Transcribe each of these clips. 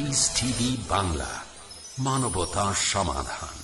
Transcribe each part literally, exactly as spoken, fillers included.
Piece TV Bangla, মানবতার সমাধান।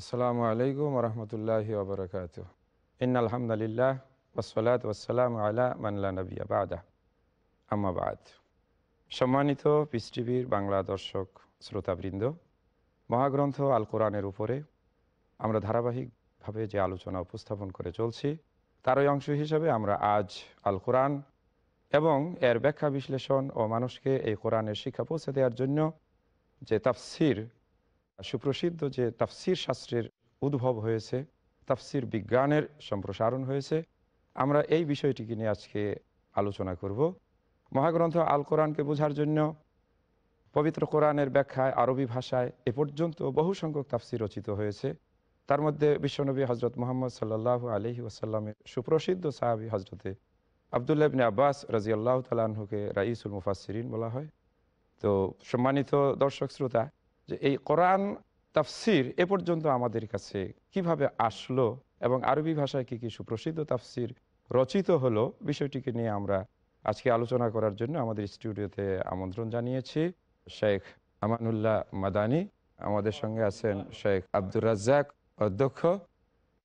আসসালামু আলাইকুম ওয়া রাহমাতুল্লাহি ওয়া বারাকাতুহু। ইন্নাল হামদুলিল্লাহ ওয়াস সালাতু ওয়াস সালামু আলা মান লা নাবিয়্যা বা'দা, আম্মা বা'দ। সম্মানিত পিস টিভির বাংলা দর্শক শ্রোতাবৃন্দ, মহাগ্রন্থ আল কোরআনের উপরে আমরা ধারাবাহিকভাবে যে আলোচনা উপস্থাপন করে চলছি তারই অংশ হিসেবে আমরা আজ আল কোরআন এবং এর ব্যাখ্যা বিশ্লেষণ ও মানুষকে এই কোরআনের শিক্ষা পৌঁছে দেওয়ার জন্য যে তাফসির, সুপ্রসিদ্ধ যে তাফসির শাস্ত্রের উদ্ভব হয়েছে, তাফসির বিজ্ঞানের সম্প্রসারণ হয়েছে, আমরা এই বিষয়টিকে নিয়ে আজকে আলোচনা করব। মহাগ্রন্থ আল কোরআনকে বোঝার জন্য পবিত্র কোরআনের ব্যাখ্যায় আরবি ভাষায় এ পর্যন্ত বহু সংখ্যক তাফসির রচিত হয়েছে। তার মধ্যে বিশ্বনবী হজরত মোহাম্মদ সাল্লাল্লাহু আলাইহি ওয়াসাল্লামের সুপ্রসিদ্ধ সাহাবি হজরতে আবদুল্লাহ ইবনে আব্বাস রাদিয়াল্লাহু তাআলা আনহুকে রাইসুল মুফাসসিরিন বলা হয়। তো সম্মানিত দর্শক শ্রোতা, যে এই কোরআন তাফসির এ পর্যন্ত আমাদের কাছে কিভাবে আসলো এবং আরবি ভাষায় কী কী সুপ্রসিদ্ধ তাফসির রচিত হলো, বিষয়টিকে নিয়ে আমরা আজকে আলোচনা করার জন্য আমাদের স্টুডিওতে আমন্ত্রণ জানিয়েছি শেখ আমানুল্লাহ মাদানী। আমাদের সঙ্গে আছেন শেখ আব্দুর রাজ্জাক অধ্যক্ষ,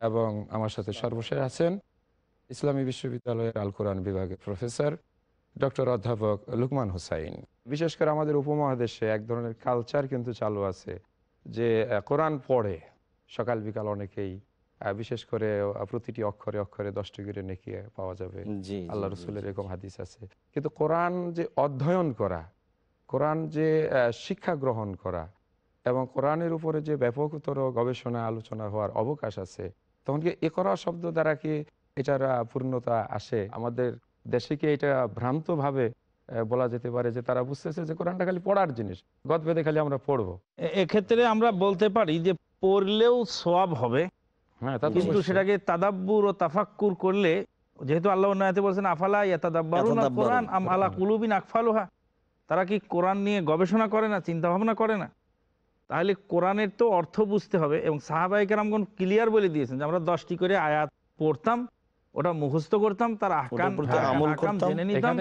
এবং আমার সাথে সর্বশেষ আছেন ইসলামী বিশ্ববিদ্যালয়ের আল কোরআন বিভাগের প্রফেসর ডক্টর অধ্যাপক লুকমান হুসাইন। বিশেষ করে আমাদের উপমহাদেশে এক ধরনের কালচার কিন্তু চালু আছে যে কোরআন পড়ে সকাল বিকাল অনেকেই, বিশেষ করে প্রতিটি অক্ষরে অক্ষরে দশটি করে নেকি পাওয়া যাবে, আল্লাহ রসুলের এরকম হাদিস আছে। কিন্তু কোরআন যে অধ্যয়ন করা, কোরআন যে শিক্ষা গ্রহণ করা এবং কোরআনের উপরে যে ব্যাপকতর গবেষণা আলোচনা হওয়ার অবকাশ আছে, তখন কি এ করা শব্দ দ্বারা কি এটার পূর্ণতা আসে? আমাদের দেশে কি এটা ভ্রান্তভাবে বলা যেতে পারে যে তারা বুঝতেছে যে কোরআনটা খালি পড়ার জিনিস, গদবেদে খালি আমরা পড়বো? এক্ষেত্রে আমরা বলতে পারি যে পড়লেও সওয়াব হবে, হ্যাঁ, কিন্তু সেটাকে তাদাব্বুর ও তাফাক্কুর করলে, যেহেতু আল্লাহ আয়াতে বলেছেন আফালা ইয়াতাদাব্বারুনা কোরআন আম আলা কুলুবিন আকফালুহা, তারা কি কোরআন নিয়ে গবেষণা করে না, চিন্তা ভাবনা করে না? তাহলে কোরআনের তো অর্থ বুঝতে হবে। এবং সাহাবায়ে কেরামগণ ক্লিয়ার বলে দিয়েছেন যে আমরা দশটি করে আয়াত পড়তাম, ওটা মুখস্থ করতাম, তার আহকাম জেনে নিতাম।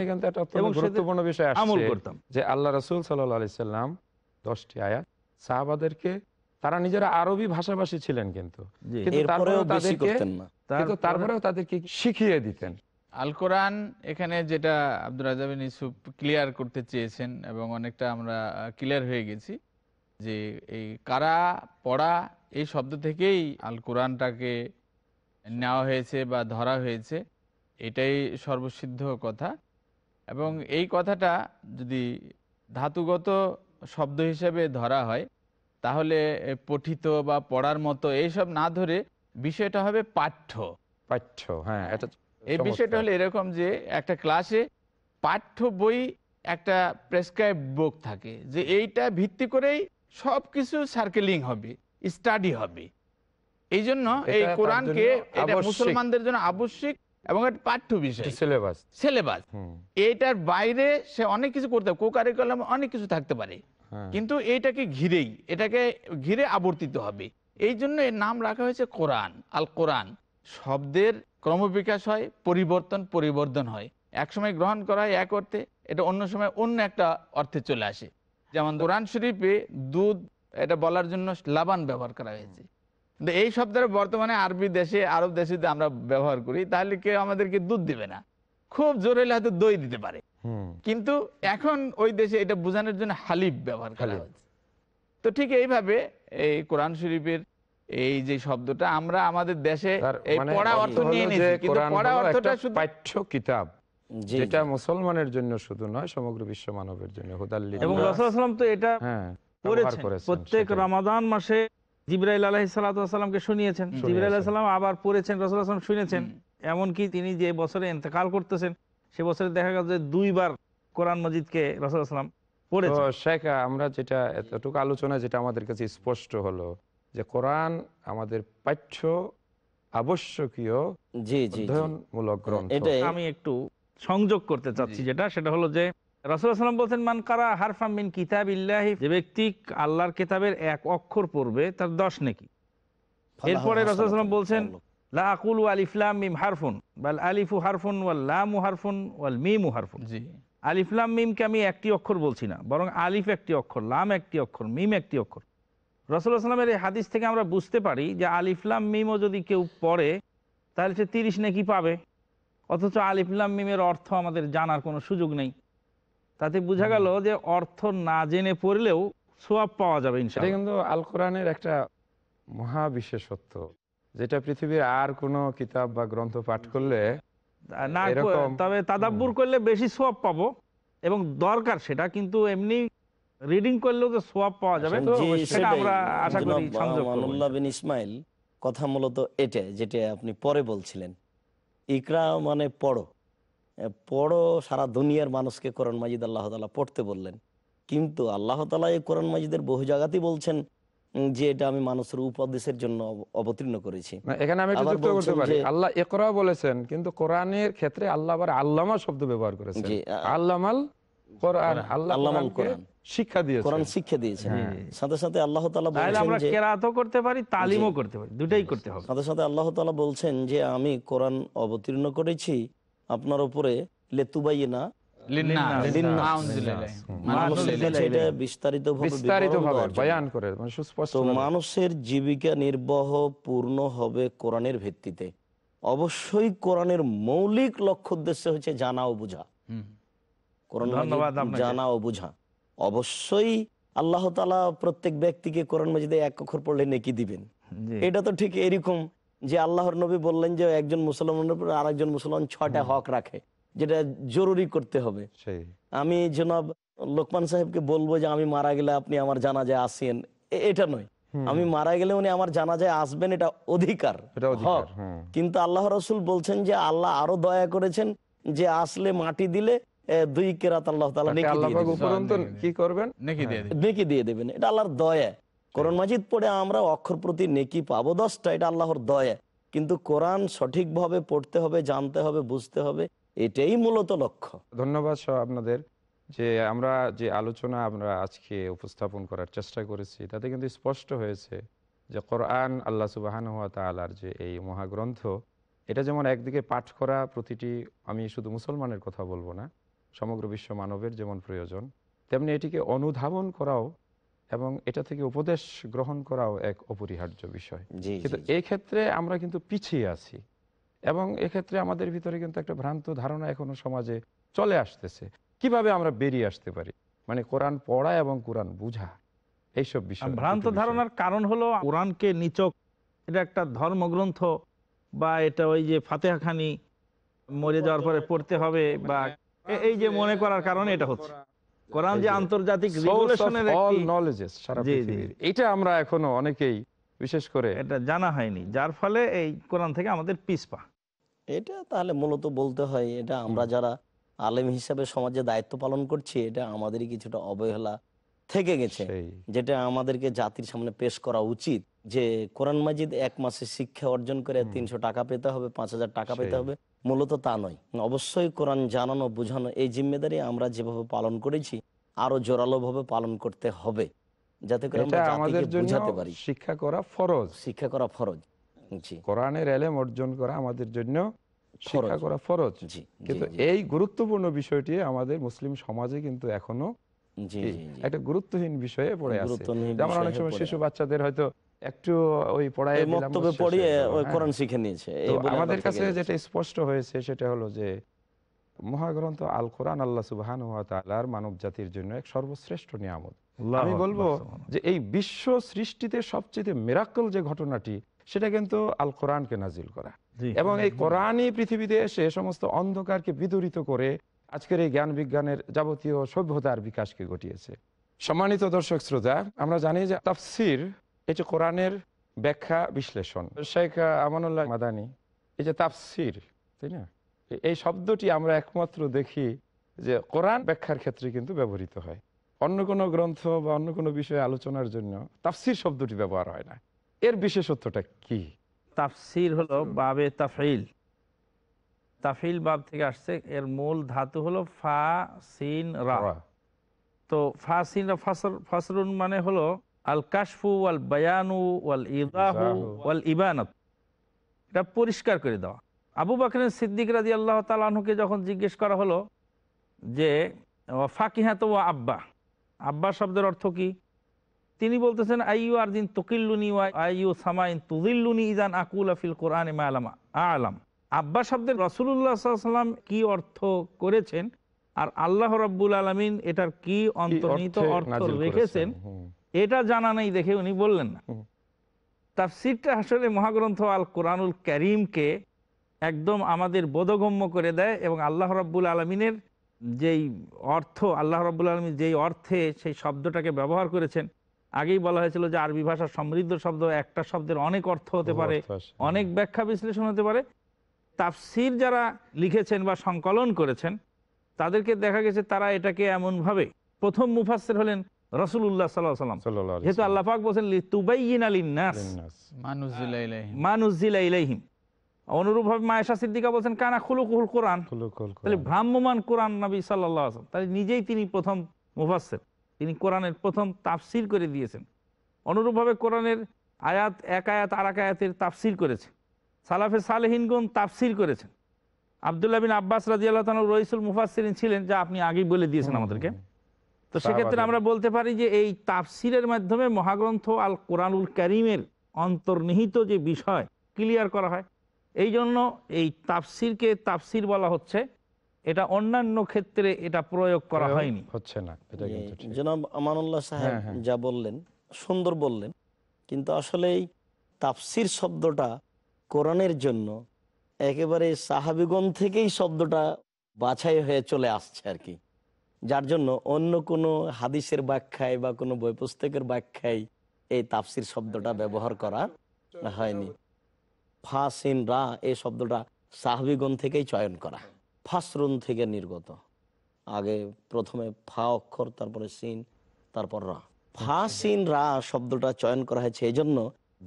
এবং গুরুত্বপূর্ণ বিষয় আমল করতাম যে আল্লাহ রাসূল সাল্লাল্লাহু আলাইহি সাল্লাম দশটি আয়াত সাহাবাদেরকে, তারা নিজেরা আরবী ভাষাভাষী ছিলেন কিন্তু তারপরেও তাদেরকে শিখিয়ে দিতেন আল কোরআন। এখানে যেটা আব্দুর রাজ্জাক বিন ইউসুফ ক্লিয়ার করতে চেয়েছেন এবং অনেকটা আমরা ক্লিয়ার হয়ে গেছি যে এই কারা পড়া এই শব্দ থেকেই আল কোরআনটাকে নেওয়া হয়েছে বা ধরা হয়েছে, এটাই সর্বসিদ্ধ কথা। এবং এই কথাটা যদি ধাতুগত শব্দ হিসেবে ধরা হয় তাহলে পঠিত বা পড়ার মতো এইসব না ধরে বিষয়টা হবে পাঠ্য। পাঠ্য, হ্যাঁ, এটা এই বিষয়টা হলো এরকম যে একটা ক্লাসে পাঠ্য বই একটা প্রেসক্রাইব বুক থাকে, যে এইটা ভিত্তি করেই সব কিছু সার্কেলিং হবে, স্টাডি হবে। এই জন্য এই কোরআনকে মুসলমানদের জন্য আবশ্যিক এবং পাঠ্য বিষয়, সিলেবাস সিলেবাস এটার বাইরে সে অনেক কিছু করতে পারে, কোকারিকুলাম অনেক কিছু থাকতে পারে, কিন্তু এইটাকে ঘিরেই, এটাকে ঘিরে আবর্তিত হবে। এই জন্য এর নাম রাখা হয়েছে কোরআন, আল কোরআন। শব্দের ক্রমবিকাশ হয়, পরিবর্তন পরিবর্তন হয়, এক সময় গ্রহণ করা হয় এক অর্থে, এটা অন্য সময় অন্য একটা অর্থে চলে আসে। যেমন কোরআন শরীফে দুধ, এটা বলার জন্য লাবান ব্যবহার করা হয়েছে। এই শব্দের বর্তমানে আরবি দেশে, আরব দেশে আমরা ব্যবহার করি, তাহলে কেউ আমাদেরকে দুধ দিবে না, খুব জোর হলে হয়তো দই দিতে পারে, কিন্তু এখন ওই দেশে এটা বোঝানোর জন্য হালিব ব্যবহার করা হচ্ছে। তো ঠিক এইভাবে এই কোরআন শরীফের এই যে শব্দটা আমরা আমাদের দেশে পড়া অর্থ নিয়ে নিয়েছি, কিন্তু পড়া অর্থটা শুধু পাঠ্য কিতাব, যেটা মুসলমানের জন্য শুধু নয়, সমগ্র বিশ্ব মানবের জন্য হুদাল্লি। এবং রাসূলুল্লাহ সাল্লাম তো এটা করেছেন, প্রত্যেক রমাদান মাসে জিবরাইল আলাইহিস সালাতু ওয়াস সালামকে শুনিয়েছেন, জিবরাইল আলাইহিস সালাম আবার পড়েছেন, রাসূলুল্লাহ সাল্লাম শুনেছেন। এমনকি তিনি যে বছরে ইন্তেকাল করতেছেন সে বছরে দেখা গেল যে দুইবার কোরআন মজিদকে রাসূলুল্লাহ সাল্লাম পড়েছেন। তো শেখ, আমরা যেটা এতটুকু আলোচনা যেটা আমাদের কাছে স্পষ্ট হলো যে কোরআন আমাদের পাঠ্য আবশ্যকীয় অধ্যয়নমূলক গ্রন্থ। এটা আমি একটু সংযোগ করতে চাচ্ছি, যেটা সেটা হলো যে রাসূলুল্লাহ সাল্লাল্লাহু আলাইহি ওয়াসাল্লাম বলেন, মান কারা হারফাম মিন কিতাবিল্লাহ, যে ব্যক্তি আল্লাহর কিতাবের এক অক্ষর পড়বে তার দশ নেকি। এরপরে রাসূলুল্লাহ সাল্লাল্লাহু আলাইহি ওয়াসাল্লাম বলেন, লা আকুলু আলিফ লাম মিম হারফুন বাল আলিফু হারফুন ওয়াল লামু হারফুন ওয়াল মিমু হারফুন। জি, আলিফ লাম মিমকে আমি একটি অক্ষর বলছি না, বরং আলিফ একটি অক্ষর, লাম একটি অক্ষর, মিম একটি অক্ষর। রাসূলুল্লাহ সাল্লাল্লাহু আলাইহি ওয়াসাল্লামের এই হাদিস থেকে আমরা বুঝতে পারি যে আলিফ লাম মিমও যদি কেউ পড়ে তাহলে সে তিরিশ নেকি পাবে, অথচ আলিফলাম মিমের অর্থ আমাদের জানার কোনো সুযোগ নেই। তাতে বোঝা গেল যে অর্থ না জেনে পড়লেও সওয়াব পাওয়া যাবে ইনশাআল্লাহ। কিন্তু আল কোরআনের একটা মহা বিশেষত্ব, যেটা পৃথিবীর আর কোনো কিতাব বা গ্রন্থ পাঠ করলে না, তবে তাদাব্বুর করলে বেশি সওয়াব পাবো এবং দরকার সেটা, কিন্তু এমনি রিডিং করলেও যে সওয়াব পাওয়া যাবে সেটা আমরা আশা করি। আল্লাহ বিন ইসমাইল কথা মূলত এটা, যেটা আপনি পরে বলছিলেন, ইকরা মানে পড়ো, পড়ো সারা দুনিয়ার মানুষকে কোরআন মাজিদ আল্লাহ তাআলা পড়তে বললেন, কিন্তু আল্লাহ তাআলা এই কোরআন মাজিদের বহু জায়গাতেই বলছেন যে এটা আমি মানুষের উপদেশের জন্য অবতীর্ণ করেছি। এখানে আমি একটু যুক্ত করতে পারি, আল্লাহ ইকরা বলেছেন, কিন্তু কোরআনের ক্ষেত্রে আল্লাহ আবার আল্লামা শব্দ ব্যবহার করেছেন। আল্লামাল কোরআন, আল্লাহ আল্লামাল কোরআন শিক্ষা দিয়েছেন, কোরআন শিক্ষা দিয়েছেন। সাথে সাথে আল্লাহ তাআলা বলেছেন যে আমরা কিরাতও করতে পারি, তালিমও করতে পারি, দুটাই করতে হবে। সাথে সাথে আল্লাহ তাআলা বলেছেন যে আমি কোরআন অবতীর্ণ করেছি আপনার উপরে লিতুবাইনা লিন্নাস, মানে এটা বিস্তারিতভাবে বয়ান করে, মানে সুস্পষ্ট। তো মানুষের জীবিকা নির্বাহ পূর্ণ হবে কোরআনের ভিত্তিতে। অবশ্যই কোরআনের মৌলিক লক্ষ্য উদ্দেশ্য হচ্ছে জানা ও বোঝা, কোরআন জানা ও বোঝা। অবশ্যই আল্লাহ তাআলা প্রত্যেক ব্যক্তিকে কোরআন মাজিদে এক অক্ষর পড়লে নেকি দিবেন, এটা তো ঠিক এরকম যে আল্লাহর নবী বললেন যে একজন মুসলমানের উপর আরেকজন মুসলমান ছয়টা হক রাখে, যেটা জরুরি করতে হবে। আমি জনাব লোকমান সাহেবকে বলবো যে আমি মারা গেলে আপনি আমার জানাজায় আসেন, এটা নয়। আমি মারা গেলে উনি আমার জানাজায় আসবেন, এটা অধিকার, হক। কিন্তু আল্লাহ রাসূল বলছেন যে আল্লাহ আরো দয়া করেছেন যে আসলে মাটি দিলে দুই কেরাত আল্লাহ তাআলা নেকি দিয়ে দিবেন। কি করবেন? নেকি দিয়ে দিবেন, নেকি দিয়ে দিবেন। এটা আল্লাহর দয়া। কোরআন মাজিদ পড়ে আমরা অক্ষর প্রতি নেকি পাবো দশটা, এটা আল্লাহর দয়া। কিন্তু কোরআন সঠিকভাবে পড়তে হবে, জানতে হবে, বুঝতে হবে, এটাই মূলত লক্ষ্য। ধন্যবাদ সব আপনাদের। যে আমরা যে আলোচনা আমরা আজকে উপস্থাপন করার চেষ্টা করেছি তাতে কিন্তু স্পষ্ট হয়েছে যে কোরআন আল্লাহ সুবহানাহু ওয়া তাআলার যে এই মহাগ্রন্থ, এটা যেমন একদিকে পাঠ করা প্রতিটি, আমি শুধু মুসলমানের কথা বলবো না, সমগ্র বিশ্ব মানবের যেমন প্রয়োজন, তেমনি এটিকে অনুধাবন করাও এবং এটা থেকে উপদেশ গ্রহণ করাও এক অপরিহার্য বিষয়। কিন্তু এই ক্ষেত্রে আমরা কিন্তু পিছিয়ে আছি, এবং এক্ষেত্রে আমাদের ভিতরে কিন্তু একটা ভ্রান্ত ধারণা এখনো সমাজে চলে আসতেছে। কিভাবে আমরা বেরিয়ে আসতে পারি, মানে কোরআন পড়া এবং কোরআন বুঝা, এইসব বিষয়। ভ্রান্ত ধারণার কারণ হলো কোরআনকে নিচক, এটা একটা ধর্মগ্রন্থ, বা এটা ওই যে ফাতেহাখানি মরে যাওয়ার পরে পড়তে হবে, বা এই যে মনে করার কারণে এটা হচ্ছে। কোরআন যে আন্তর্জাতিক রেগুলেশনের অল নলেজেস সারা পৃথিবীর, এটা আমরা এখনো অনেকেই বিশেষ করে এটা জানা হয়নি, যার ফলে এই কোরআন থেকে আমাদের পিছপা। এটা তাহলে মূলত বলতে হয়, এটা আমরা যারা আলেম হিসেবে সমাজে দায়িত্ব পালন করছি, এটা আমাদেরই কিছুটা অবহেলা থেকে গেছে, যেটা আমাদেরকে জাতির সামনে পেশ করা উচিত। যে কোরআন মাজিদ এক মাসে শিক্ষা অর্জন করে তিনশো টাকা পেতে হবে, পাঁচ হাজার টাকা পেতে হবে, মূলত তা নয়। অবশ্যই কোরআন জানানো, বোঝানো, এই জিম্মেদারি আমরা যেভাবে পালন করেছি আরো জোরালোভাবে পালন করতে হবে, যাতে করে আমরা জাতিকে বোঝাতে পারি। শিক্ষা করা ফরজ, শিক্ষা করা ফরজ। জি, কোরআনের ইলম অর্জন করা আমাদের জন্য শিক্ষা করা ফরজ। জি, কিন্তু এই গুরুত্বপূর্ণ বিষয়টি আমাদের মুসলিম সমাজে কিন্তু এখনো একটা গুরুত্বহীন বিষয়ে পড়ে আছে। যেমন অনেক সময় শিশু বাচ্চাদের হয়তো একটু ওই পড়ায় মক্তবে পড়িয়ে ওই কোরআন শিখে নিয়েছে। আমাদের কাছে যেটা স্পষ্ট হয়েছে সেটা হলো যে মহাগ্রন্থ আল কোরআন আল্লাহ সুবহানাহু ওয়া তাআলার মানব জাতির জন্য এক সর্বশ্রেষ্ঠ নিয়ামত। আমি বলবো যে এই বিশ্ব সৃষ্টিতে সবচেয়ে মিরাকল যে ঘটনাটি, সেটা কিন্তু আল কোরআনকে নাজিল করা। এবং এই কোরআনই পৃথিবীতে এসে সমস্ত অন্ধকারকে বিদরিত করে আজকের এই জ্ঞান বিজ্ঞানের যাবতীয় সভ্যতার বিকাশকে ঘটিয়েছে। সম্মানিত দর্শক শ্রোতা, আমরা জানি যে তাফসির এটি কোরআনের ব্যাখ্যা বিশ্লেষণ। শেখ আমানুল্লাহ মাদানী এই যে তাফসির, তাই না, এই শব্দটি আমরা একমাত্র দেখি যে কোরআন ব্যাখ্যার ক্ষেত্রে কিন্তু ব্যবহৃত হয়। অন্য কোনো গ্রন্থ বা অন্য কোনো বিষয়ে আলোচনার জন্য তাফসির শব্দটি ব্যবহার হয় না। এর বিশেষত্বটা কি? তাফসির হলো বাবে তাফঈল, তাফঈল বাব থেকে আসছে। এর মূল ধাতু হলো ফা সিন রা। তো ফা সিন রা ফাসর, ফাসরুন মানে হলো আল কাশফু ওয়াল বায়ানু ওয়াল ইযাহু ওয়াল ইবানাত, এটা পরিষ্কার করে দেওয়া। আবু বকর সিদ্দিক রাদিয়াল্লাহু তাআলা আনহুকে যখন জিজ্ঞেস করা হলো যে ফাকিহাত ওয়া আব্বা, আব্বা শব্দের অর্থ কি, তিনি বলতেছেন আইউ আরদিন তুকিল্লুনি ওয়া আইউ সামাইন তুযিল্লুনি ইযান আকুলা ফিল কোরআনি মা আলামা আ'লাম। আব্বা শব্দের রাসূলুল্লাহ সাল্লাল্লাহু আলাইহি ওয়াসাল্লাম কি অর্থ করেছেন আর আল্লাহ রাব্বুল আলামিন এটার কি অন্তর্নিহিত অর্থ রেখেছেন এটা জানা নেই দেখে উনি বললেন না। তাফসীরটা আসলে মহাগ্রন্থ আল কোরআনুল কারীমকে একদম আমাদের বোধগম্য করে দেয় এবং আল্লাহ রাব্বুল আলামিনের যেই অর্থ, আল্লাহ রাব্বুল আলামিন যেই অর্থে সেই শব্দটাকে ব্যবহার করেছেন। আগেই বলা হয়েছিল যে আরবি ভাষা সমৃদ্ধ শব্দ, একটা শব্দের অনেক অর্থ হতে পারে, অনেক ব্যাখ্যা বিশ্লেষণ হতে পারে। তাফসীর যারা লিখেছেন বা সংকলন করেছেন তাদেরকে দেখা গেছে তারা এটাকে এমনভাবে, প্রথম মুফাসসির হলেন রাসূলুল্লাহ সাল্লাল্লাহু আলাইহি ওয়াসাল্লাম, যেহেতু আল্লাহ পাক বলেন লিতুবাইয়িনা লিন-নাস মা নুযিলা ইলাইহিম মা নুযিলা ইলাইহিম। অনুরূপভাবে মায়েশা সিদ্দিকা বলেন কানা খুলুকুল কোরআন, তাহলে ভ্রাম্যমান কোরআন নবী সাল্লাল্লাহু আলাইহি ওয়াসাল্লাম, তাই নিজেই তিনি প্রথম মুফাসসির, তিনি কোরআনের প্রথম তাফসির করে দিয়েছেন। অনুরূপভাবে কোরআনের আয়াত এক আয়াত আর এক আয়াতের তাফসির করেছে, সালাফে সালেহিনগণ তাফসির করেছেন। আব্দুল্লাহ বিন আব্বাস রাদিয়াল্লাহু তাআলা রইসুল মুফাসসিরিন ছিলেন, যা আপনি আগেই বলে দিয়েছেন আমাদেরকে। তো সেক্ষেত্রে আমরা বলতে পারি যে এই তাফসিরের মাধ্যমে মহাগ্রন্থ আল কোরআনুল কারীমের অন্তর্নিহিত যে বিষয় ক্লিয়ার করা হয়। এই জন্য এই তাফসিরকে তাফসির বলা হচ্ছে, এটা অন্যান্য ক্ষেত্রে এটা প্রয়োগ করা হয়নি, হচ্ছে না। এটা কিন্তু ঠিক জনাব আমানুল্লাহ সাহেব যা বললেন সুন্দর বললেন, কিন্তু আসলে তাফসির শব্দটা কোরআনের জন্য একেবারে সাহাবীগণ থেকেই শব্দটা বাছাই হয়ে চলে আসছে আর কি, যার জন্য অন্য কোনো হাদিসের ব্যাখ্যায় বা কোনো বই পুস্তকের ব্যাখ্যায় এই তাফসির শব্দটা ব্যবহার করা হয়নি। ফা সিন রা এই শব্দটা সাহাবীগণ থেকেই চয়ন করা, ফাসরুন থেকে নির্গত, আগে প্রথমে ফা অক্ষর, তারপরে সিন, তারপর রা। ফা সিন রা শব্দটা চয়ন করা হয়েছে এই জন্য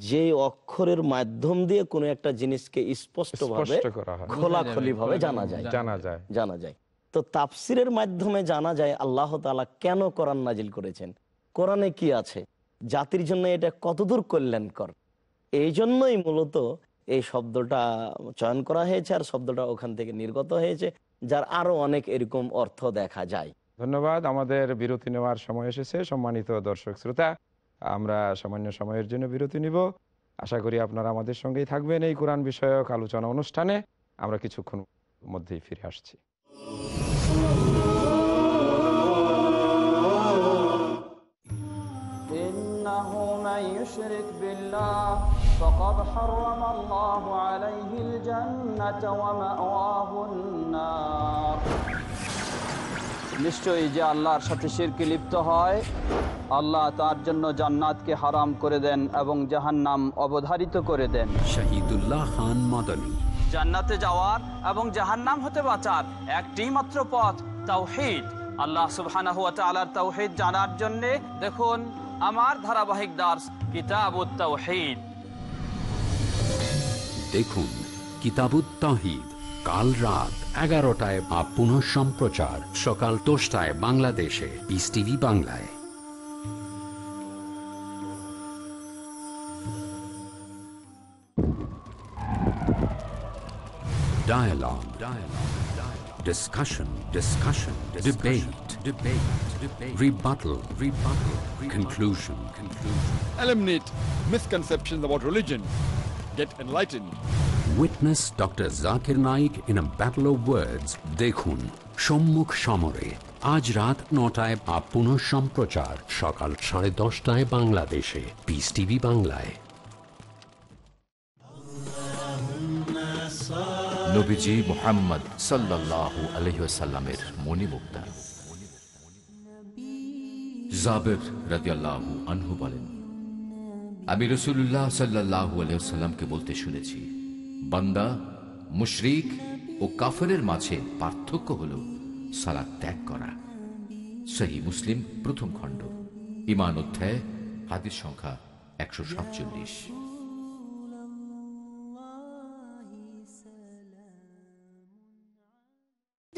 যে অক্ষরের মাধ্যম দিয়ে কোনো একটা জিনিসকে স্পষ্টভাবে খোলাখুলি ভাবে জানা যায় জানা যায় জানা যায় তো তাফসিরের মাধ্যমে জানা যায় আল্লাহ তাআলা কেন কোরআন নাজিল করেছেন, কোরআনে কি আছে, জাতির জন্য এটা কতদূর কল্যাণকর। এই জন্যই মূলত এই শব্দটা চয়ন করা হয়েছে আর শব্দটা ওখান থেকে নির্গত হয়েছে, যার আরো অনেক এরকম অর্থ দেখা যায়। ধন্যবাদ। আমাদের বিরতি নেওয়ার সময় এসেছে। সম্মানিত দর্শক শ্রোতা, আমরা সামান্য সময়ের জন্য বিরতি নিব। আশা করি আপনারা আমাদের সঙ্গেই থাকবেন এই কোরআন বিষয়ক আলোচনা অনুষ্ঠানে। আমরা কিছুক্ষণ মধ্যেই ফিরে আসছি। يشرك بالله فقد حرم الله عليه الجنة ومأواه النار নিশ্চয়ই যে আল্লাহর সাথে শিরকে লিপ্ত হয় আল্লাহ তার জন্য জান্নাতকে হারাম করে দেন এবং জাহান্নাম অবধারিত করে দেন। শহীদুল্লাহ খান মাদানী। জান্নাতে যাওয়ার এবং জাহান্নাম হতে বাঁচার একটি মাত্র পথ তাওহীদ। আল্লাহ সুবহানাহু ওয়া তাআলার তাওহীদ জানার জন্য দেখুন আমার ধারাবাহিক দার্স কিতাবুত তাওহীদ। দেখুন কিতাবুত তাওহীদ কাল রাত এগারোটায় বা পুনঃ সম্প্রচার সকাল দশটায় বাংলাদেশে পিস টিভি বাংলায়। Dialogue, dialogue, dialogue. Discussion, discussion, discussion. Debate, debate, debate. Rebuttal, rebuttal. Conclusion, conclusion. Eliminate misconceptions about religion. Get enlightened. Witness Doctor Zakir Naik in a battle of words. Dekhun, Shammukh Shamore. Aaj raat নটায় aap puno shamprochar. Shokal সাড়ে দশটায় Bangladeshe. Peace TV Banglaaye. নবীজি মুহাম্মদ সাল্লাল্লাহু আলাইহি ওয়াসাল্লামের মনিমুক্তা। জাবের রাদিয়াল্লাহু আনহু বলেন, আমি রাসূলুল্লাহ সাল্লাল্লাহু আলাইহি ওয়াসাল্লামকে বলতে শুনেছি, বান্দা মুশরিক ও কাফেরের মাঝে পার্থক্য হলো সালাত ত্যাগ করা। সহিহ মুসলিম প্রথম খণ্ড ঈমান অধ্যায় হাদিস সংখ্যা একশো সাতচল্লিশ।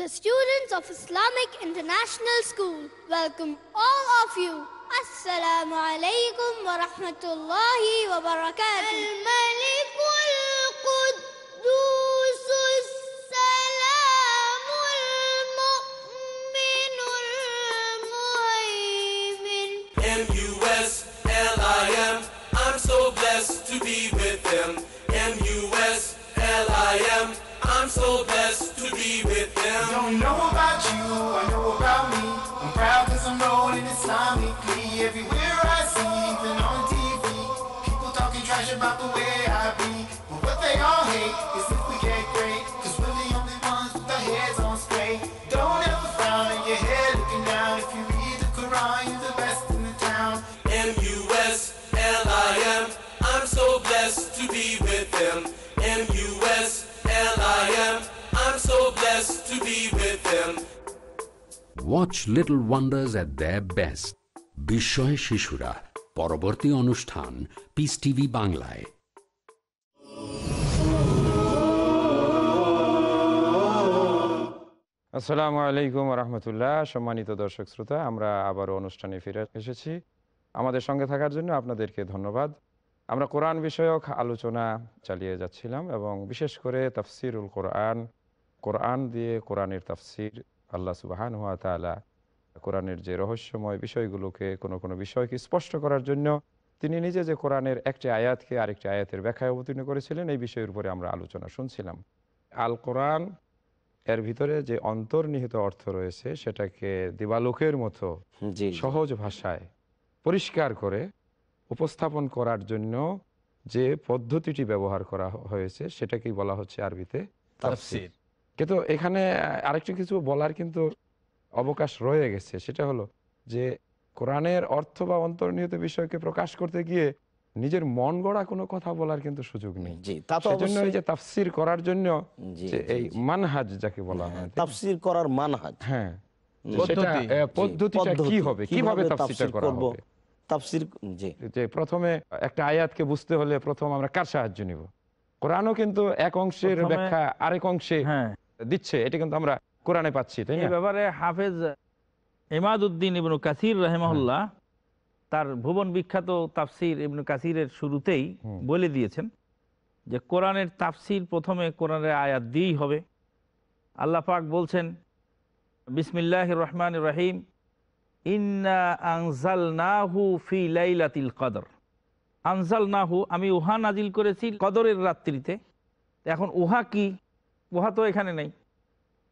The students of Islamic International School welcome all of you. Assalamu alaikum wa rahmatullahi wa barakatuh. Al-Malikul Quddusus Salamul Mu'minul Mu'min. M U S L I M, I'm so blessed to be with them. M U S L I M, I'm so blessed to be with them. Don't know about you, I know about me. I'm proud cause I'm rolling Islamically. Everywhere I see, even on T V, people talking trash about the way I be. But what they all hate is if we get great, cause we're the only ones with our heads on straight. Don't ever frown in your head looking down. If you read the Quran, you're the best in the town. M U S L I M, I'm so blessed to be with them. M U S L I M, I'm so blessed to be with them. Watch Little Wonders at their best. Bishoy Shishura, Paraburthi Anushthan, Peace T V Bangla. আসসালামু আলাইকুম ওয়া রাহমাতুল্লাহ। সম্মানিত দর্শক শ্রোতা, আমরা আবারো অনুষ্ঠানে ফিরে এসেছি। আমাদের সঙ্গে থাকার জন্য আপনাদেরকে ধন্যবাদ। আমরা কোরআন বিষয়ক আলোচনা চালিয়ে যাচ্ছিলাম এবং বিশেষ করে তাফসিরুল কোরআন, কোরআন দিয়ে কোরআনের তাফসির, আল্লাহ সুবহানাহু ওয়া তাআলা কোরআনের যে রহস্যময় বিষয়গুলোকে কোনো কোনো বিষয়কে স্পষ্ট করার জন্য তিনি নিজে যে কোরআনের একটি আয়াতকে আরেকটি আয়াতের ব্যাখ্যায় অবতীর্ণ করেছিলেন, এই বিষয়ের উপরে আমরা আলোচনা শুনছিলাম। আল কোরআন এর ভিতরে যে অন্তর্নিহিত অর্থ রয়েছে সেটাকে দিবালোকের মতো সহজ ভাষায় পরিষ্কার করে উপস্থাপন করার জন্য যে পদ্ধতিটি ব্যবহার করা হয়েছে সেটাকেই বলা হচ্ছে আরবিতে তাফসীর। কিন্তু এখানে আরেকটু কিছু বলার কিন্তু অবকাশ রয়ে গেছে, সেটা হলো যে কোরআনের অর্থ বা অন্তর্নিহিত বিষয়কে প্রকাশ করতে গিয়ে নিজের মন গড়া কোনো কথা বলার কিন্তু সুযোগ নেই। সেজন্য এই যে তাফসীর করার জন্য যে এই মানহাজ যাকে বলা হয়, তাফসীর করার মানহাজ, হ্যাঁ, সেটা পদ্ধতিটা কি হবে, কিভাবে তাফসীরটা করা হবে। তাফসীর জি, যে প্রথমে একটা আয়াতকে বুঝতে হলে প্রথম আমরা কার সাহায্য নিব? কোরআনও কিন্তু এক অংশের ব্যাখ্যা আরেক অংশে দিচ্ছে, এটা কিন্তু আমরা কোরআনে পাচ্ছি। তাই এই ব্যাপারে হাফেজ ইমাদ উদ্দিন ইবনে কাসির রাহিমাহুল্লাহ তার ভুবন বিখ্যাত তাফসীর ইবনে কাসিরের শুরুতেই বলে দিয়েছেন যে কোরআনের তাফসীর প্রথমে কোরআনের আয়াত দিয়েই হবে। আল্লাহ পাক বলছেন, বিসমিল্লাহির রহমানির রহিম, ইন্না আনজালনাহু ফি লাইলাতিল কদর। আনজালনাহু, আমি উহা নাজিল করেছি কদরের রাত্রিতে। এখন উহা কি? উহা তো এখানে নেই।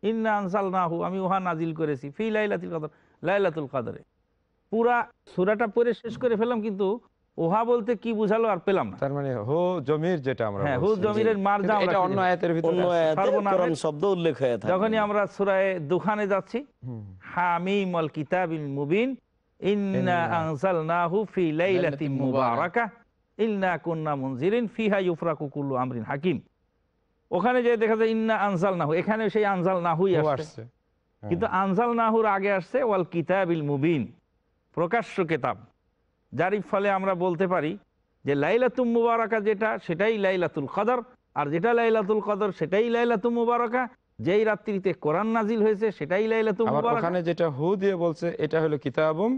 ইন্না আনজালনাহু, আমি উহা নাজিল করেছি ফি লাইলাতিল কদর, লাইলাতুল কদরে। পুরা সূরাটা পড়ে শেষ করে ফেললাম কিন্তু উহা বলতে কি বুঝালো আর পেলাম না। তার মানে হো জমির, যেটা আমরা হ্যাঁ হো জমিরের মারজা, এটা অন্য আয়াতের ভিতরে সর্বনাম শব্দ উল্লেখ হয়ে থাকে। যখনই আমরা সূরা দুখানে যাচ্ছি, হামিম আল কিতাবিল মুবিন, ইন্না আনজালনাহু ফি লাইলাতিন মুবারাকা ইন্না কুননা মুনজিরিন ফিহা ইউফরাকু কুল্লু আমরিন হাকিম, ওখানে যে দেখা যায় ইন্না আনজালনাহু, এখানে সেই আনজালনাহুই আসছে। কিন্তু আনজালনাহুর আগে আসছে ওয়াল কিতাবিল মুবিন, প্রকাশ্য কিতাব, যার ফলে আমরা বলতে পারি যে লাইলাতুল মুবারাকা যেটা সেটাই লাইলাতুল কদর, আর যেটা লাইলাতুল কদর সেটাই লাইলাতুল মুবারাকা। যেই রাত্রিতে কোরআন নাজিল হয়েছে সেটাই লাইলাতুল মুবারাকা। ওখানে যেটা হু দিয়ে বলছে এটা হলো কিতাবুম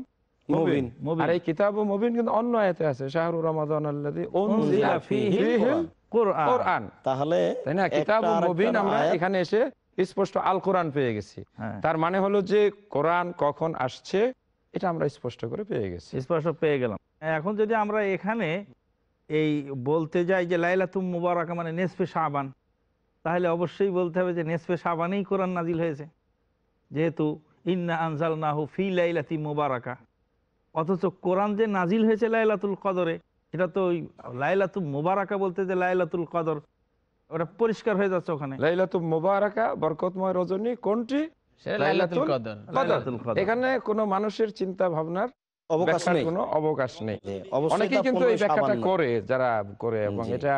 মুবিন, আর এই কিতাবুম মুবিন কিন্তু অন্য আয়াতে আছে, শাহরু রমাদানাল্লাযী উনজিলা ফীহিল কুরআন। তাহলে তাই না, কিতাবুম মুবিন, আমরা এখানে এসে স্পষ্ট আল কোরআন পেয়ে গেছি। তার মানে হলো যে কোরআন কখন আসছে এটা আমরা স্পষ্ট করে পেয়ে গেছি, স্পষ্ট পেয়ে গেলাম। এখন যদি আমরা এখানে এই বলতে যাই যে লাইলাতুল মুবারাকা মানে নেসফে শাবান, তাহলে অবশ্যই বলতে হবে যে নেসফে শাবানেই কোরআন নাজিল হয়েছে, যেহেতু ইন্না আনজালনাহু ফি লাইলাতি মুবারাকা। অথচ কোরআন যে নাজিল হয়েছে লাইলাতুল কদরে, এটা তো ওই লাইলাতুল মুবারাকা বলতে যে লাইলাতুল কদর ওটা পরিষ্কার হয়ে যাচ্ছে ওখানে লাইলাতুল মুবারাকা বরকতময় রজনী কোনটি লাইলাতুল কদর লাইলাতুল কদর এখানে কোনো মানুষের চিন্তা ভাবনার অবকাশ নেই কোনো অবকাশ নেই অনেকেই কিন্তু এই ব্যাখ্যাটা করে যারা করে এবং এটা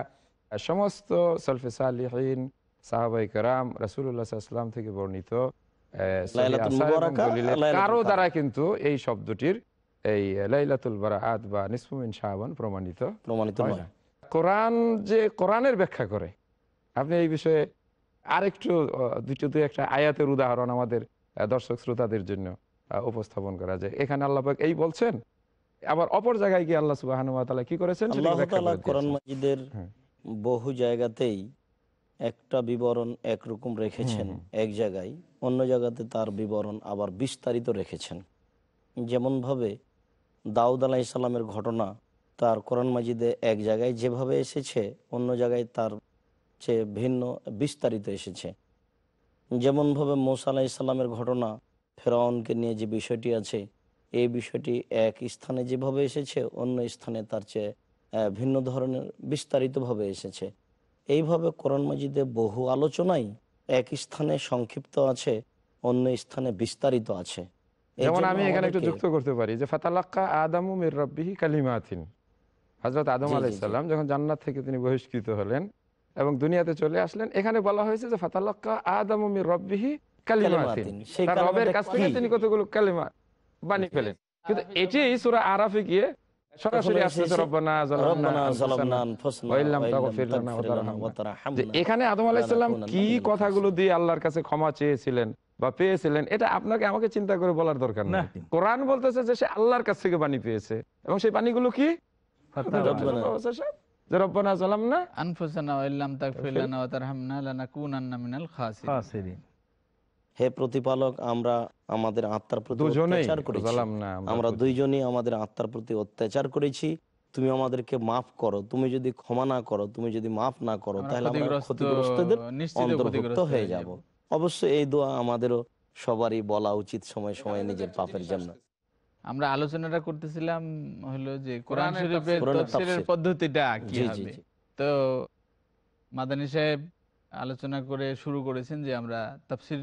সমস্ত সালফে সালিহীন সাহাবায়ে کرام রাসূলুল্লাহ সাল্লাল্লাহু আলাইহি ওয়াসাল্লাম থেকে বর্ণিত লাইলাতুল মুবারাকা কারো দ্বারা কিন্তু এই শব্দটির এই লাইলাতুল বারাআত বা নিসফু মিন শাবান প্রমাণিত প্রমাণিত নয় কোরআন যে কোরআনের ব্যাখ্যা করে আপনি এই বিষয়ে আরেকটু দুটো দুই একটা আয়াতের উদাহরণ আমাদের দর্শক শ্রোতাদের জন্য উপস্থাপন করা যায় এখানে আল্লাহ পাক এই বলছেন আবার অপর জায়গায় কি আল্লাহ সুবহানাহু ওয়া তাআলা কি করেছেন সেটা আল্লাহ তাআলা কোরআন মাজিদের বহু জায়গাতেই একটা বিবরণ এক রকম রেখেছেন এক জায়গায় অন্য জায়গাতে তার বিবরণ আবার বিস্তারিত রেখেছেন যেমন ভাবে দাউদ আলাইহিস সালামের ঘটনা তার কোরআন মাজিদে এক জায়গায় যেভাবে এসেছে অন্য জায়গায় তার চেয়ে ভিন্ন বিস্তারিত এসেছে যেমনভাবে মুসা আলাইহিস সালামের ঘটনা ফেরাউনকে নিয়ে যে বিষয়টি আছে এই বিষয়টি এক স্থানে যেভাবে এসেছে অন্য স্থানে তার চেয়ে ভিন্ন ধরনের বিস্তারিতভাবে এসেছে এইভাবে কোরআন মাজিদে বহু আলোচনাই এক স্থানে সংক্ষিপ্ত আছে অন্য স্থানে বিস্তারিত আছে যেমন আমি এখানে একটু যুক্ত করতে পারি যে ফাতালাক্কা আদামু মির রাব্বিহি কালিমাতিন হযরত আদম আলাইহিস সালাম যখন জান্নাত থেকে তিনি বহিষ্কৃত হলেন এবং দুনিয়াতে চলে আসলেন এখানে বলা হয়েছে যে ফাতালাক্কা আদামু মির রাব্বিহি কালিমাতিন তার রবের কাছ থেকে তিনি কতগুলো কালিমা বাণী পেলেন কিন্তু এটি সূরা আরাফে গিয়ে সরাসরি আসছে রব্বানা যালামনা যালামনা আনফুসনা ওয়া ইল্লাম তাগফির লানা ওয়া তারহামনা এখানে আদম আলাইহিস সালাম কি কথাগুলো দিয়ে আল্লাহর কাছে ক্ষমা চেয়েছিলেন বা পেয়েছিলেন এটা আপনাকে আমাকে চিন্তা করে বলার দরকার নেই কোরআন বলতেছে যে সে আল্লাহর কাছ থেকে বাণী পেয়েছে এবং সেই বাণীগুলো কি রব্বানা যালামনা আনফুসনা ওয়া ইল্লাম তাগফির লানা ওয়া তারহামনা লানাকুনান্না মিনাল খাসিরিন হে প্রতিপালক আমরা আমাদের আত্মার প্রতি অত্যাচার করেছি আমরা দুইজনই আমাদের আত্মার প্রতি অত্যাচার করেছি তুমি আমাদেরকে মাফ করো তুমি যদি ক্ষমা না করো তুমি যদি মাফ না করো তাহলে আমরা ক্ষতিগ্রস্তদের অন্তর্ভুক্ত হয়ে যাব অবশ্য এই দোয়া আমাদেরও সবারই বলা উচিত সময় সময় নিজের পাপের জন্য আমরা আলোচনাটা করতেছিলাম হলো যে কোরআন শরীফের তাফসীরের পদ্ধতিটা কি হবে তো মাদানী সাহেব আলোচনা করে শুরু করেছেন যে আমরা তাফসীর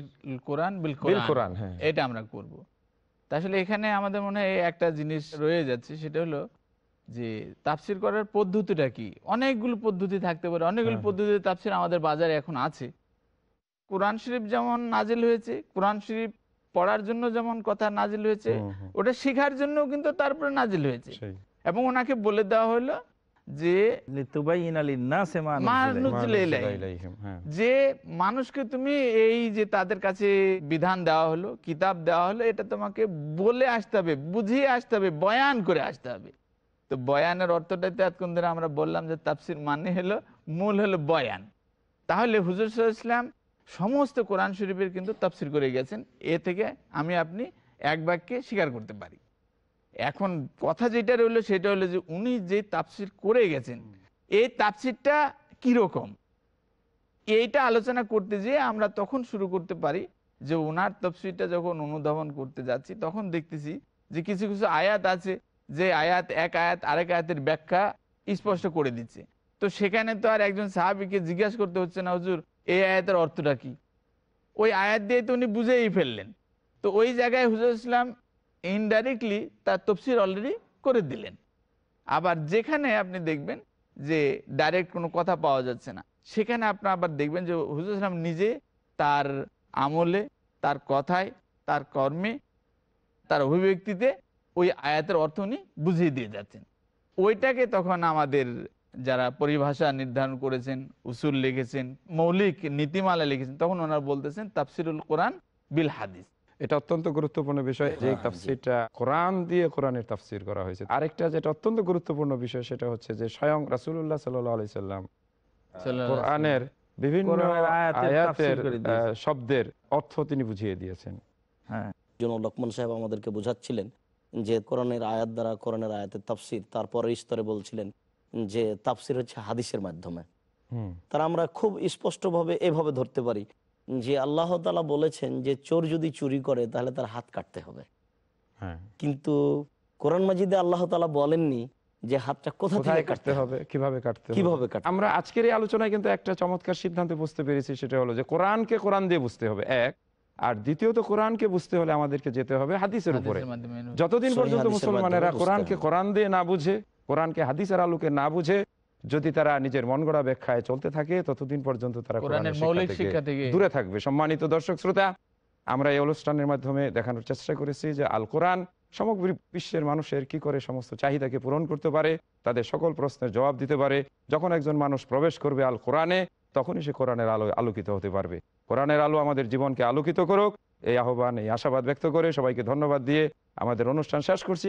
কোরআন বিল কোরআন এটা আমরা করব আসলে এখানে আমাদের মনে হয় একটা জিনিস রয়ে যাচ্ছে সেটা হলো যে তাফসীর করার পদ্ধতিটা কি অনেকগুলো পদ্ধতি থাকতে পারে অনেকগুলো পদ্ধতিতে তাফসীর আমাদের বাজারে এখন আছে কোরআন শরীফ যেমন নাজিল হয়েছে কোরআন শরীফ পড়ার জন্য যেমন কথা নাজিল হয়েছে ওটা শেখার জন্য কিন্তু তারপরে নাজিল হয়েছে এবং ওনাকে বলে দেওয়া হলো যে যে মানুষকে তুমি এই যে তাদের কাছে বিধান দেওয়া হলো কিতাব দেওয়া হলো এটা তোমাকে বলে আসতে হবে বুঝিয়ে আসতে হবে বয়ান করে আসতে হবে তো বয়ানের অর্থটাতে এতক্ষণ ধরে আমরা বললাম যে তাফসির মানে হলো মূল হলো বয়ান তাহলে হুজুর সাল্লাল্লাহু আলাইহি ওয়াসাল্লাম সমস্ত কোরআন শরীফের কিন্তু তাফসির করে গেছেন এ থেকে আমি আপনি এক বাক্যে স্বীকার করতে পারি এখন কথা যেটা রইল সেটা হলো যে উনি যে তাফসির করে গেছেন এই তাফসিরটা কিরকম এইটা আলোচনা করতে যেয়ে আমরা তখন শুরু করতে পারি যে ওনার তাফসিরটা যখন অনুধাবন করতে যাচ্ছি তখন দেখতেছি যে কিছু কিছু আয়াত আছে যে আয়াত এক আয়াত আরেক আয়াতের ব্যাখ্যা স্পষ্ট করে দিচ্ছে তো সেখানে তো আর একজন সাহাবীকে জিজ্ঞাসা করতে হচ্ছে না হুজুর এই আয়াতের অর্থটা কি ওই আয়াত দিয়ে তো উনি বুঝেই ফেললেন তো ওই জায়গায় হুজুর ইসলাম ইনডাইরেক্টলি তার তাফসীর অলরেডি করে দিলেন আবার যেখানে আপনি দেখবেন যে ডাইরেক্ট কোনো কথা পাওয়া যাচ্ছে না সেখানে আপনি আবার দেখবেন যে হুজুর সাহেব নিজে তার আমলে তার কথায় তার কর্মে তার অভিব্যক্তিতে ওই আয়াতের অর্থ উনি বুঝিয়ে দিয়ে যাচ্ছেন ওইটাকে তখন আমাদের যারা পরিভাষা নির্ধারণ করেছেন উসুল লিখেছেন মৌলিক নীতিমালা লিখেছেন তখন ওনারা বলতেছেন তাফসিরুল কোরআন বিল হাদিস এটা অত্যন্ত গুরুত্বপূর্ণ বিষয় যে তাফসীরটা কোরআন দিয়ে কোরআনের তাফসীর করা হয়েছে আরেকটা যেটা অত্যন্ত গুরুত্বপূর্ণ বিষয় সেটা হচ্ছে যে স্বয়ং রাসূলুল্লাহ সাল্লাল্লাহু আলাইহি সাল্লাম কোরআনের বিভিন্ন আয়াতের শব্দের অর্থ তিনি বুঝিয়ে দিয়েছেন হ্যাঁ জনাব লকমান সাহেব আমাদেরকে বোঝাচ্ছিলেন যে কোরআনের আয়াত দ্বারা কোরআনের আয়াতের তাফসীর তারপরে স্তরে বলছিলেন যে তাফসীর হচ্ছে হাদিসের মাধ্যমে হুম তার আমরা খুব স্পষ্টভাবে এভাবে ধরতে পারি যে আল্লাহ তাআলা বলেছেন যে চোর যদি চুরি করে তাহলে তার হাত কাটতে হবে হ্যাঁ কিন্তু কোরআন মাজিদে আল্লাহ তাআলা বলেননি যে হাতটা কোথা থেকে কাটতে হবে, কিভাবে কাটতে হবে, কিভাবে কাটতে। আমরা আজকের এই আলোচনায় কিন্তু একটা চমৎকার সিদ্ধান্তে বুঝতে পেরেছি, সেটা হলো যে কোরআনকে কোরআন দিয়ে বুঝতে হবে এক, আর দ্বিতীয়ত কোরআনকে বুঝতে হলে আমাদেরকে যেতে হবে হাদিসের উপরে। যতদিন পর্যন্ত মুসলমানেরা কোরআনকে কোরআন দিয়ে না বুঝে, কোরআনকে হাদিসের আলোকে না বুঝে, যদি তারা নিজের মন গড়া ব্যাখ্যায় চলতে থাকে, ততদিন পর্যন্ত তারা কোরআনের মৌলিক শিক্ষা থেকে দূরে থাকবে। সম্মানিত দর্শক শ্রোতা, আমরা এই অনুষ্ঠানের মাধ্যমে দেখানোর চেষ্টা করেছি যে আল কোরআন সমগ্র বিশ্বের মানুষের কি করে সমস্ত চাহিদাকে পূরণ করতে পারে, তাদের সকল প্রশ্নের জবাব দিতে পারে। যখন একজন মানুষ প্রবেশ করবে আল কোরআনে, তখনই সে কোরআনের আলো আলোকিত হতে পারবে। কোরআনের আলো আমাদের জীবনকে আলোকিত করুক, এই আহ্বান, এই আশাবাদ ব্যক্ত করে সবাইকে ধন্যবাদ দিয়ে আমাদের অনুষ্ঠান শেষ করছি।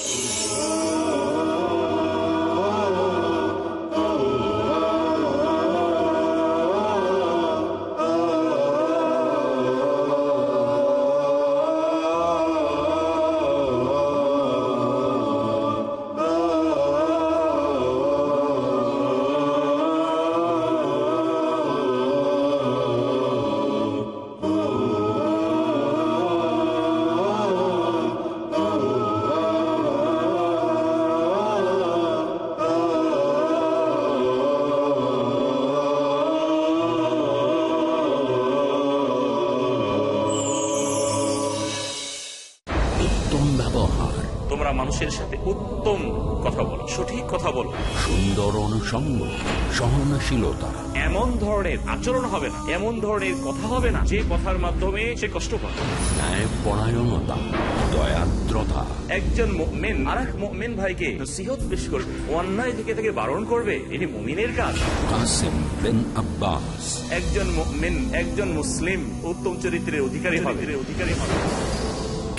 এমন ধরনের আচরণ হবে না, এমন ধরনের কথা হবে না যে কথার মাধ্যমে সে কষ্ট পায়। ন্যায় পরায়ণতা, দয়াদ্রতা, একজন মুমিন আরেক মুমিন ভাইকে নসিহত পেশ করবে, অন্যায় থেকে থেকে বারণ করবে, এটি মুমিনের কাজ। কাসিম বিন আব্বাস একজন মুমিন, একজন মুসলিম উত্তম চরিত্রের অধিকারী হবে।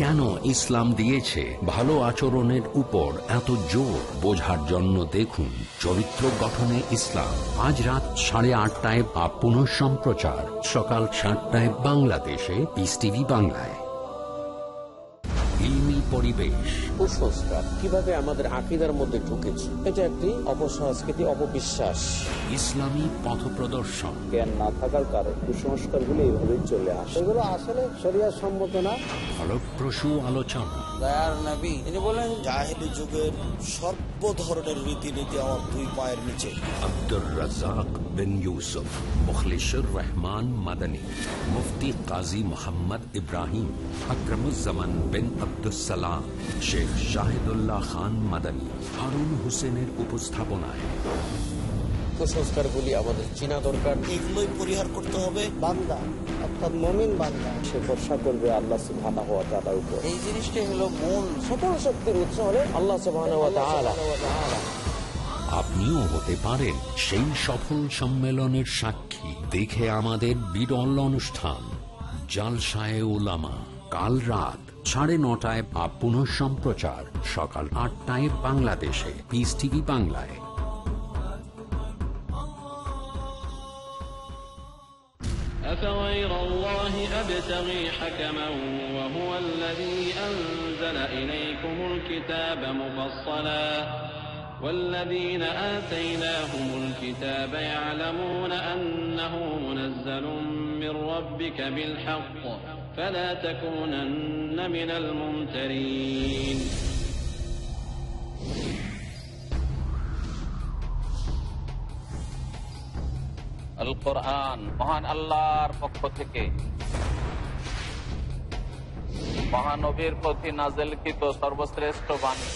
কেন ইসলাম দিয়েছে ভালো আচরণের উপর এত জোর, বোঝার জন্য দেখুন চরিত্র গঠনে ইসলাম, আজ রাত সাড়ে আটটায় বা পুনঃ সম্প্রচার সকাল সাতটায় বাংলাদেশে পিস টিভি বাংলায়। ইলমি পরিবেশ, কুসংস্কার কিভাবে আমাদের আকীদার মধ্যে ঢুকেছে, এটা একটি অপসংস্কৃতি, অপবিশ্বাস। ইসলামী পথপ্রদর্শন, জ্ঞান না থাকার কারণে কুসংস্কারগুলো এইভাবে চলে আসে, এগুলো আসলে শরীয়ত সম্মত না। ফলপ্রসূ আলোচনা, দয়ার নবী তিনি বলেন জাহেলি যুগের সর্ব ধরনের রীতিনীতি আমার দুই পায়ের নিচে। আব্দুর রাজ্জাক বিন ইউসুফ মুখলিসুর রহমান মাদানী, মুফতি কাজী মোহাম্মদ ইব্রাহিম, আকরামুজ্জামান বিন আব্দুসসালাম, শেখ শাহিদুল্লাহ খান মাদানী, হারুন হোসেনের উপস্থাপনায়। কুসংস্কারগুলি আমাদের চেনা দরকার, এগুলোই পরিহার করতে হবে। বান্দা অর্থাৎ মুমিন বান্দা সে ভরসা করবে আল্লাহ সুবহানাহু ওয়া তাআলার উপর, এই জিনিসটাই হলো মূল সকল শক্তির উৎস, হলো আল্লাহ সুবহানাহু ওয়া তাআলা। আপনিও হতে পারেন সেই সফল সম্মেলনের সাক্ষী। দেখে আমাদের বিরল অনুষ্ঠান জালসায়ে উলামা, কাল রাত সাড়ে নটায় বা পুনঃ সম্প্রচার সকাল আটটায় বাংলাদেশে পিস টিভি বাংলায়। أفغير الله أبتغي حكما وهو الذي أنزل إليكم الكتاب مفصلا والذين آتيناهم الكتاب يعلمون أنه منزل من ربك بالحق فلا تكونن من الممترين. আল কোরআন মহান আল্লাহর পক্ষ থেকে মহানবীর প্রতি নাযিলকৃত সর্বশ্রেষ্ঠ বাণী।